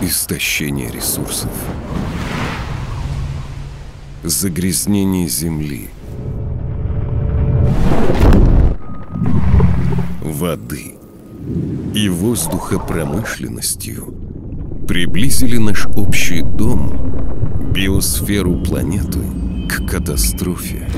Истощение ресурсов, загрязнение земли, воды и воздуха промышленностью приблизили наш общий дом, биосферу планеты, к катастрофе.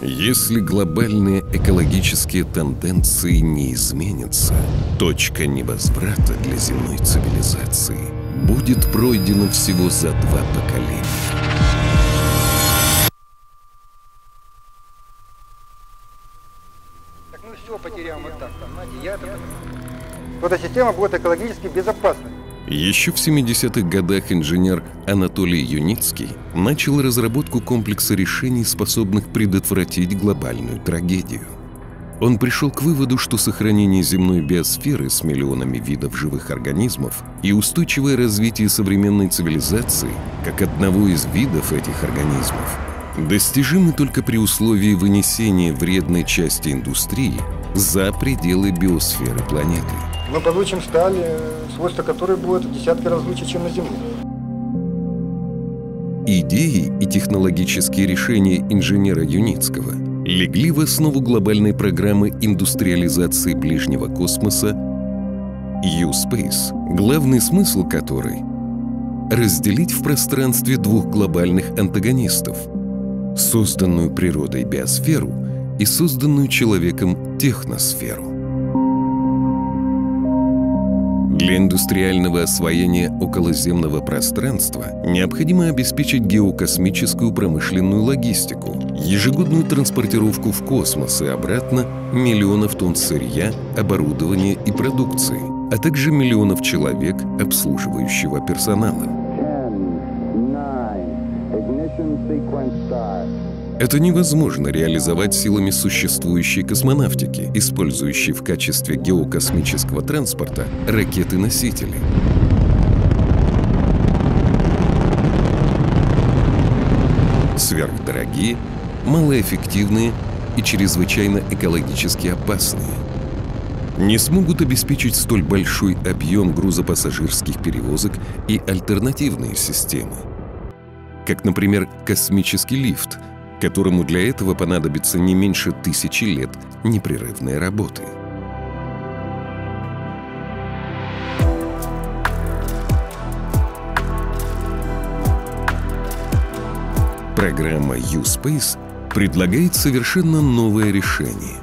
Если глобальные экологические тенденции не изменятся, точка невозврата для земной цивилизации будет пройдена всего за 2 поколения. Так мы все потеряем вот так, там, знаете, вот эта система будет экологически безопасной. Еще в 70-х годах инженер Анатолий Юницкий начал разработку комплекса решений, способных предотвратить глобальную трагедию. Он пришел к выводу, что сохранение земной биосферы с миллионами видов живых организмов и устойчивое развитие современной цивилизации, как одного из видов этих организмов, достижимы только при условии вынесения вредной части индустрии за пределы биосферы планеты. Мы получим сталь, свойства которой будут в десятки раз лучше, чем на Земле. Идеи и технологические решения инженера Юницкого легли в основу глобальной программы индустриализации ближнего космоса uSpace, главный смысл которой — разделить в пространстве двух глобальных антагонистов — созданную природой биосферу и созданную человеком техносферу. Для индустриального освоения околоземного пространства необходимо обеспечить геокосмическую промышленную логистику, ежегодную транспортировку в космос и обратно миллионов тонн сырья, оборудования и продукции, а также миллионов человек обслуживающего персонала. 10, 9, это невозможно реализовать силами существующей космонавтики, использующей в качестве геокосмического транспорта ракеты-носители. Сверхдорогие, малоэффективные и чрезвычайно экологически опасные. Не смогут обеспечить столь большой объем грузопассажирских перевозок и альтернативные системы, как, например, космический лифт, которому для этого понадобится не меньше 1000 лет непрерывной работы. Программа uSpace предлагает совершенно новое решение.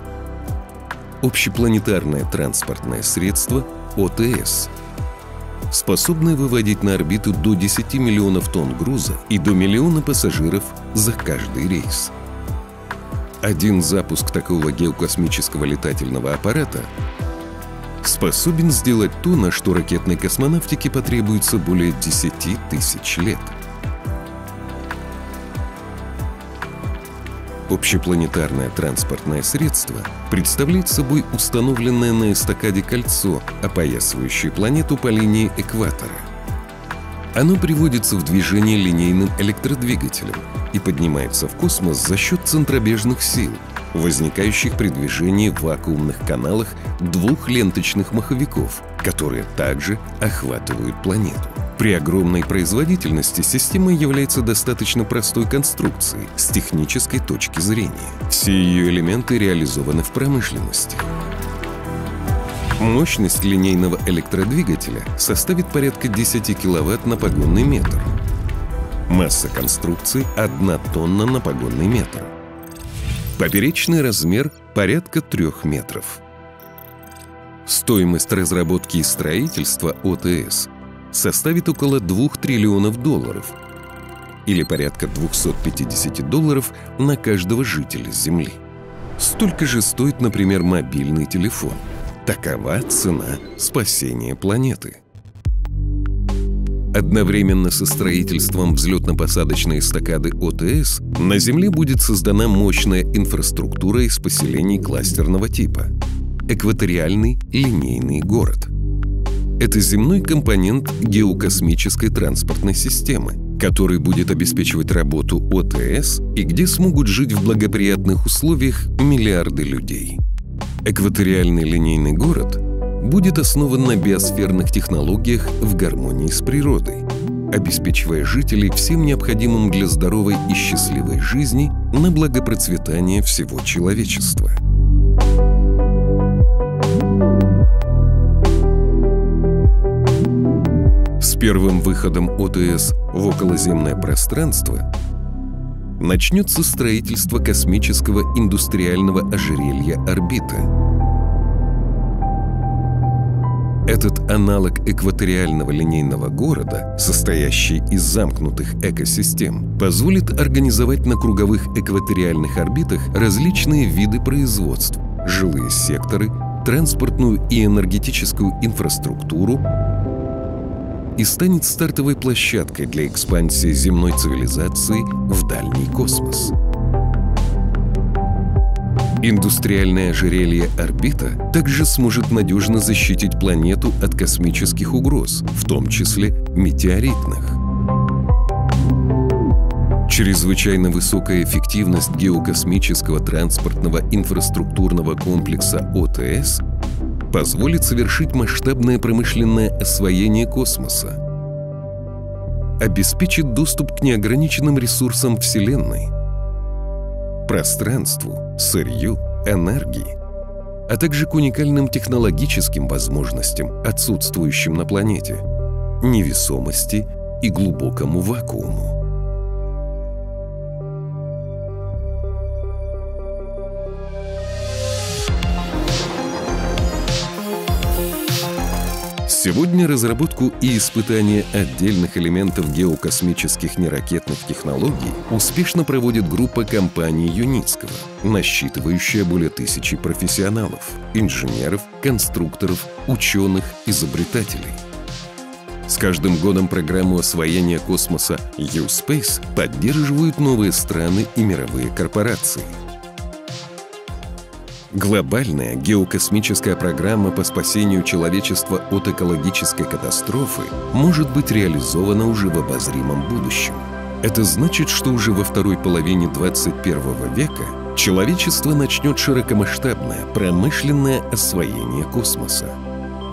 Общепланетарное транспортное средство ОТС, способная выводить на орбиту до 10 миллионов тонн груза и до 1 миллиона пассажиров за каждый рейс. Один запуск такого геокосмического летательного аппарата способен сделать то, на что ракетной космонавтике потребуется более 10 000 лет. Общепланетарное транспортное средство представляет собой установленное на эстакаде кольцо, опоясывающее планету по линии экватора. Оно приводится в движение линейным электродвигателем и поднимается в космос за счет центробежных сил, возникающих при движении в вакуумных каналах двух ленточных маховиков, которые также охватывают планету. При огромной производительности система является достаточно простой конструкцией с технической точки зрения. Все ее элементы реализованы в промышленности. Мощность линейного электродвигателя составит порядка 10 киловатт на погонный метр. Масса конструкции – 1 тонна на погонный метр. Поперечный размер – порядка 3 метров. Стоимость разработки и строительства ОТС составит около $2 триллионов или порядка $250 на каждого жителя Земли. Столько же стоит, например, мобильный телефон. Такова цена спасения планеты. Одновременно со строительством взлетно-посадочной эстакады ОТС на Земле будет создана мощная инфраструктура из поселений кластерного типа – экваториальный линейный город. Это земной компонент геокосмической транспортной системы, который будет обеспечивать работу ОТС и где смогут жить в благоприятных условиях миллиарды людей. Экваториальный линейный город будет основан на биосферных технологиях в гармонии с природой, обеспечивая жителей всем необходимым для здоровой и счастливой жизни на благо процветания всего человечества. С первым выходом ОТС в околоземное пространство начнется строительство космического индустриального ожерелья орбиты. Этот аналог экваториального линейного города, состоящий из замкнутых экосистем, позволит организовать на круговых экваториальных орбитах различные виды производств, жилые секторы, транспортную и энергетическую инфраструктуру, и станет стартовой площадкой для экспансии земной цивилизации в дальний космос. Индустриальное ожерелье орбита также сможет надежно защитить планету от космических угроз, в том числе метеоритных. Чрезвычайно высокая эффективность геокосмического транспортного инфраструктурного комплекса ОТС позволит совершить масштабное промышленное освоение космоса, обеспечит доступ к неограниченным ресурсам Вселенной, пространству, сырью, энергии, а также к уникальным технологическим возможностям, отсутствующим на планете, невесомости и глубокому вакууму. Сегодня разработку и испытания отдельных элементов геокосмических неракетных технологий успешно проводит группа компаний Юницкого, насчитывающая более 1000 профессионалов – инженеров, конструкторов, ученых, изобретателей. С каждым годом программу освоения космоса uSpace поддерживают новые страны и мировые корпорации. Глобальная геокосмическая программа по спасению человечества от экологической катастрофы может быть реализована уже в обозримом будущем. Это значит, что уже во второй половине 21 века человечество начнет широкомасштабное промышленное освоение космоса.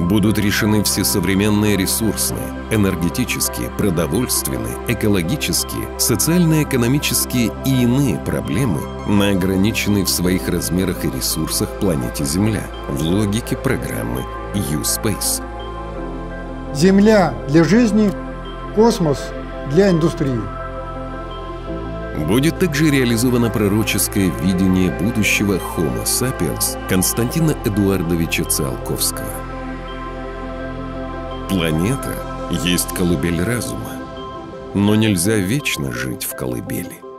Будут решены все современные ресурсные, энергетические, продовольственные, экологические, социально-экономические и иные проблемы на ограниченной в своих размерах и ресурсах планете Земля в логике программы uSpace. Земля для жизни, космос для индустрии. Будет также реализовано пророческое видение будущего Homo sapiens Константина Эдуардовича Циолковского. Планета есть колыбель разума, но нельзя вечно жить в колыбели.